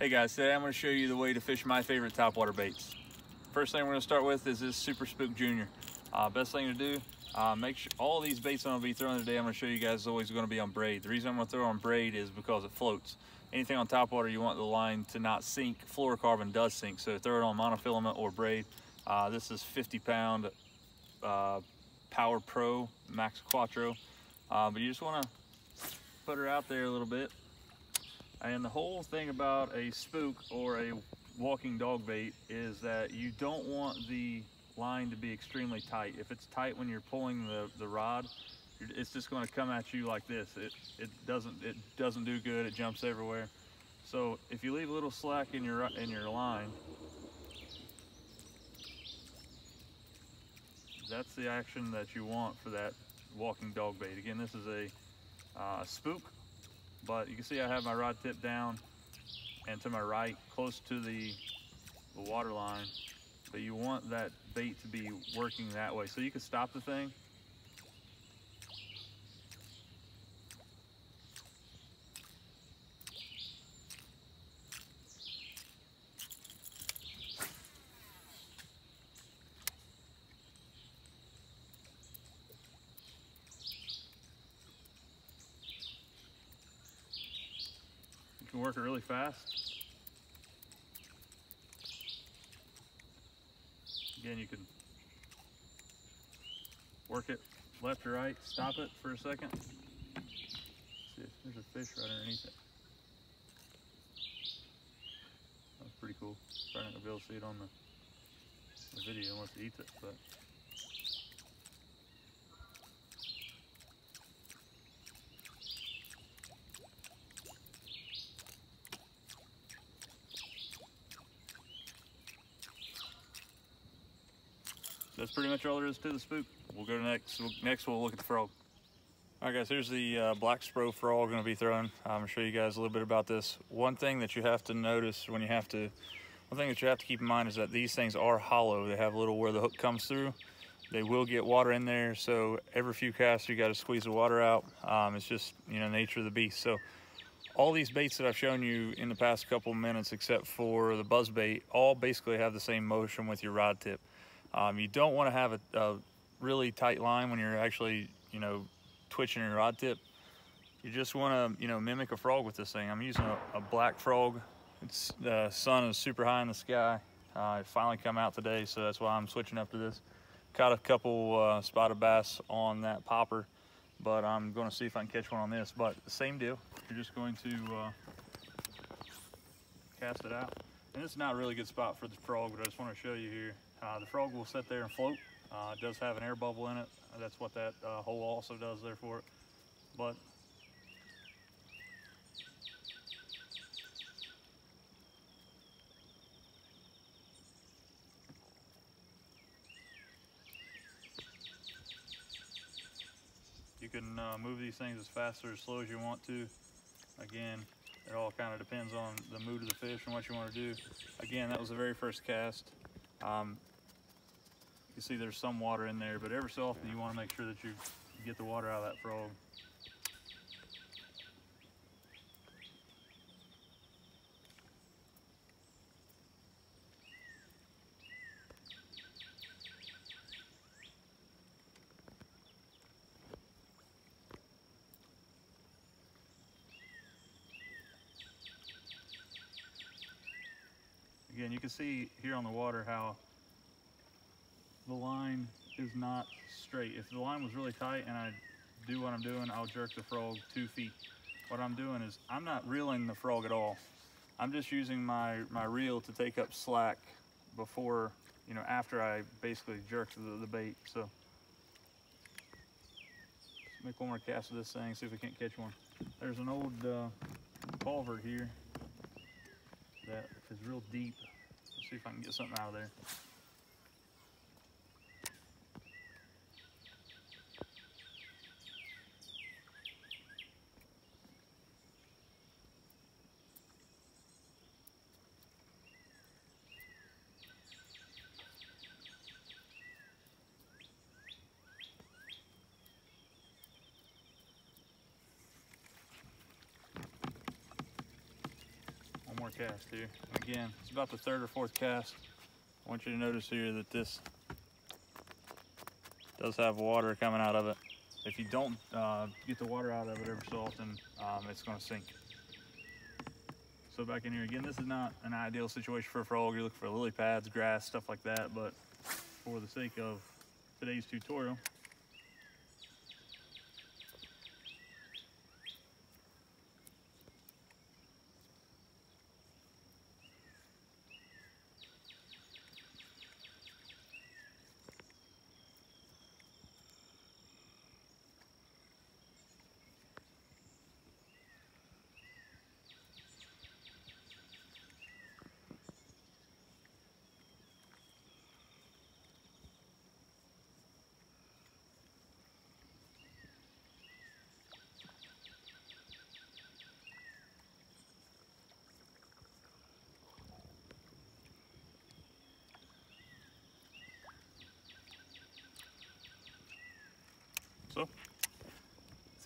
Hey guys, today I'm going to show you the way to fish my favorite topwater baits. First thing we're going to start with is this Super Spook Jr. Best thing to do, make sure all these baits I'm going to be throwing today, I'm going to show you guys, is always going to be on braid. The reason I'm going to throw on braid is because it floats. Anything on topwater you want the line to not sink. Fluorocarbon does sink, so throw it on monofilament or braid. This is 50-pound Power Pro Max Quattro, but you just want to put her out there a little bit. And the whole thing about a spook or a walking dog bait is that you don't want the line to be extremely tight. If it's tight when you're pulling the rod, it's just going to come at you like this. It doesn't do good. It jumps everywhere. So if you leave a little slack in your line, that's the action that you want for that walking dog bait. Again, this is a spook. But you can see I have my rod tip down and to my right, close to the water line. But you want that bait to be working that way. So you can stop the thing. You can work it really fast. Again, you can work it left or right, stop it for a second. Let's see if there's a fish right underneath it. That's pretty cool. Probably not gonna be able to see it on the video unless it eats it, but. That's pretty much all there is to the spook. We'll go to next we'll look at the frog. All right guys, here's the black Spro frog I'm gonna be throwing. I'm gonna show you guys a little bit about this. One thing that you have to notice when you have to, one thing that you have to keep in mind is that these things are hollow. They have a little where the hook comes through. They will get water in there. So every few casts, you gotta squeeze the water out. It's just, you know, nature of the beast. So all these baits that I've shown you in the past couple minutes, except for the buzz bait, all basically have the same motion with your rod tip. You don't want to have a really tight line when you're actually, you know, twitching your rod tip. You just want to, you know, mimic a frog with this thing. I'm using a black frog. It's, the sun is super high in the sky. It finally come out today, so that's why I'm switching up to this. Caught a couple spotted bass on that popper, but I'm going to see if I can catch one on this. But same deal. You're just going to cast it out. And it's not a really good spot for the frog, but I just want to show you here. The frog will sit there and float. It does have an air bubble in it. That's what that hole also does there for it. But you can move these things as fast or as slow as you want to. Again, it all kind of depends on the mood of the fish and what you want to do. Again, that was the very first cast. You can see there's some water in there, but every so often you want to make sure that you get the water out of that frog. Again, you can see here on the water how the line is not straight. If the line was really tight and I do what I'm doing, I'll jerk the frog 2 feet. What I'm doing is I'm not reeling the frog at all. I'm just using my reel to take up slack before, you know, after I basically jerk the bait. So let's make one more cast of this thing, see if we can't catch one. There's an old culvert here that is real deep. Let's see if I can get something out of there. more cast here. Again, it's about the third or fourth cast. I want you to notice here that this does have water coming out of it. If you don't get the water out of it every so often, it's going to sink. So back in here again, this is not an ideal situation for a frog. You're looking for lily pads, grass, stuff like that, but for the sake of today's tutorial,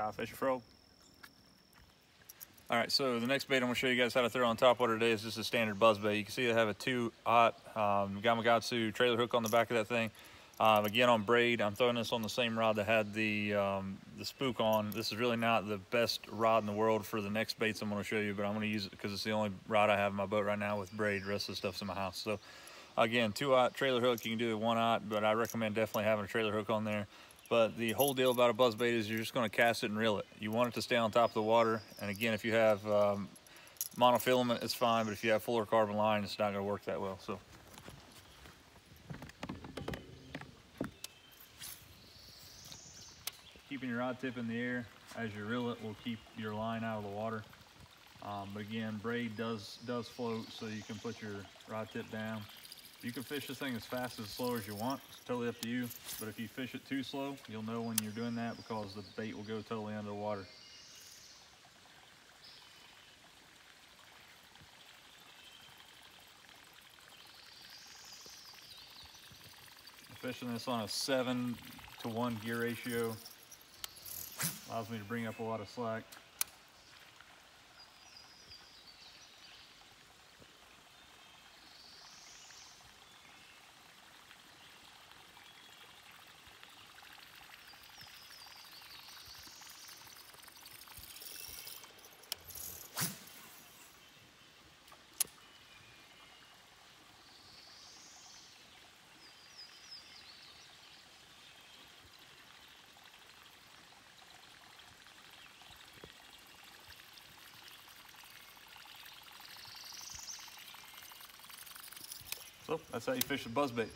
I fish a frog. All right, so the next bait I'm gonna show you guys how to throw on top water today is just a standard buzz bait. You can see I have a 2-aught Gamakatsu trailer hook on the back of that thing. Again, on braid, I'm throwing this on the same rod that had the spook on. This is really not the best rod in the world for the next baits I'm gonna show you, but I'm gonna use it because it's the only rod I have in my boat right now with braid. The rest of the stuff's in my house. So again, 2-aught trailer hook. You can do a 1-aught, but I recommend definitely having a trailer hook on there. But the whole deal about a buzz bait is you're just going to cast it and reel it. You want it to stay on top of the water. And again, if you have monofilament, it's fine. But if you have fluorocarbon line, it's not going to work that well. So. Keeping your rod tip in the air as you reel it will keep your line out of the water. But again, braid does float, so you can put your rod tip down. You can fish this thing as fast as slow as you want. It's totally up to you. But if you fish it too slow, you'll know when you're doing that because the bait will go totally under the water. I'm fishing this on a 7-to-1 gear ratio. Allows me to bring up a lot of slack. So that's how you fish a buzz bait.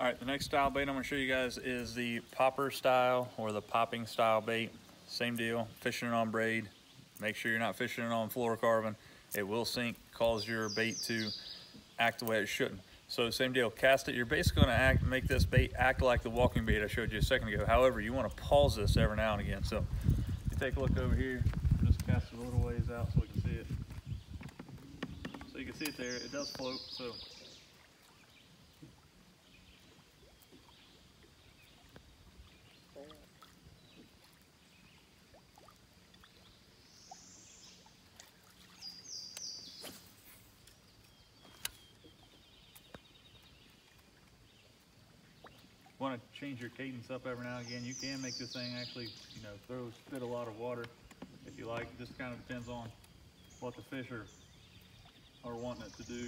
All right, the next style bait I'm gonna show you guys is the popper style or the popping style bait. Same deal, fishing it on braid. Make sure you're not fishing it on fluorocarbon. It will sink, cause your bait to act the way it shouldn't. So same deal, cast it. You're basically gonna make this bait act like the walking bait I showed you a second ago. However, you wanna pause this every now and again. So you take a look over here, just cast it a little ways out so we can see it. You can see it there, it does float, so. Want to change your cadence up every now and again. You can make this thing actually, you know, spit a lot of water if you like. It just kind of depends on what the fish are wanting it to do. You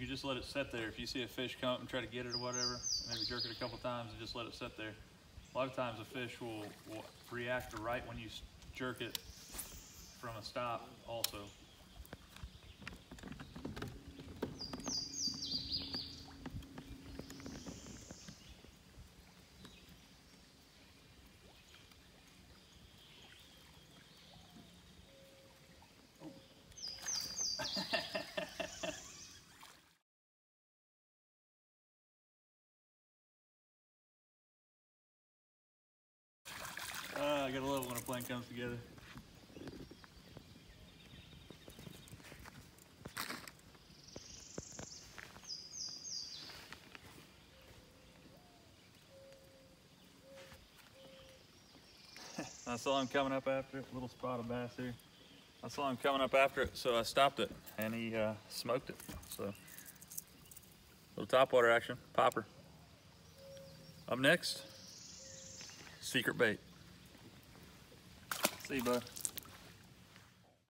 can just let it sit there. If you see a fish come up and try to get it or whatever, maybe jerk it a couple times and just let it sit there. A lot of times a fish will react right when you jerk it from a stop also. I gotta love when a plan comes together. I saw him coming up after it, little spot of bass here. I saw him coming up after it, so I stopped it, and he smoked it. So, little topwater action, popper. Up next, secret bait. See you, bud.